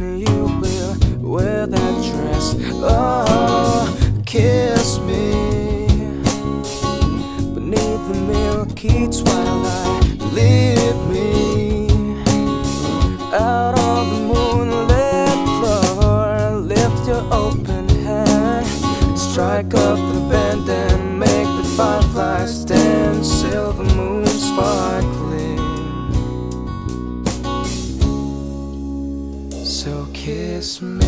when you will wear that dress. Oh, kiss me beneath the milky twilight. Lead me out on the moonlit floor. Lift your open hand, strike up the bend and make the fireflies dance. Silver moon sparkling. So kiss me.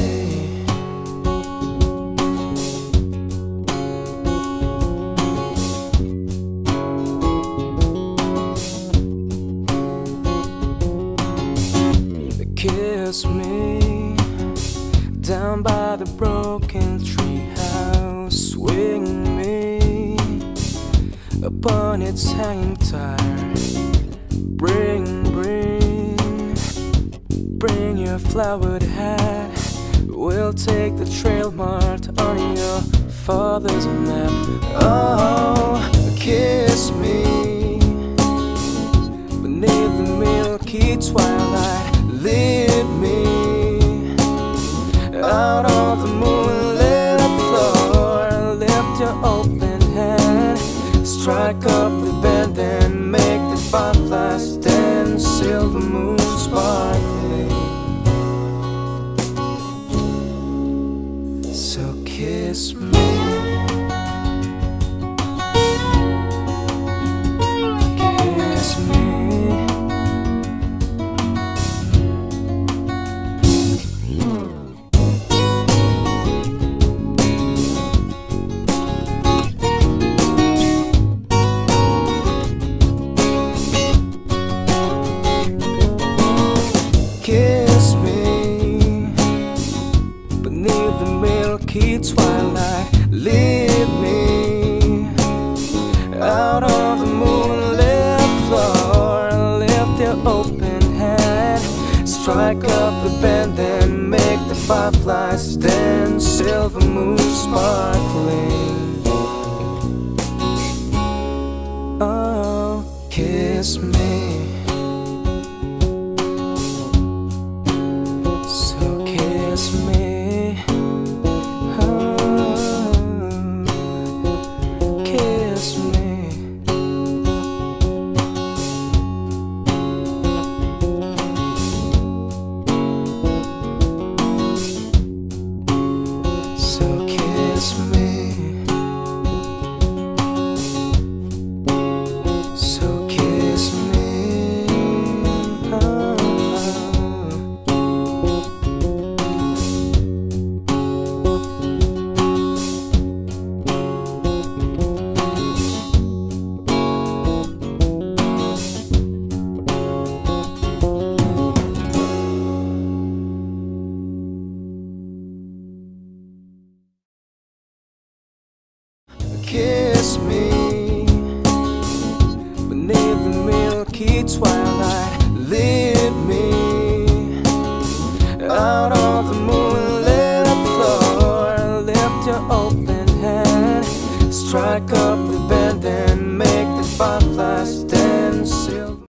Kiss me down by the broken tree house. Swing me upon its hanging tire. Bring your flowered hat. We'll take the trail marked on your father's map. Oh, kiss me beneath the milky twilight. Lead me out on the moonlit floor. Lift your open hand, strike up the bend and make the fireflies dance. Silver moon sparkling. So kiss me. Kiss me beneath the milky twilight. Lead me out on the moonlit floor. Lift your open hand, strike up the bend and make the fireflies dance. Silver moon sparkling. Oh, kiss me. Kiss me beneath the milky twilight. Lead me out on the moonlit floor. Lift your open hand, strike up the bend and make the fireflies dance.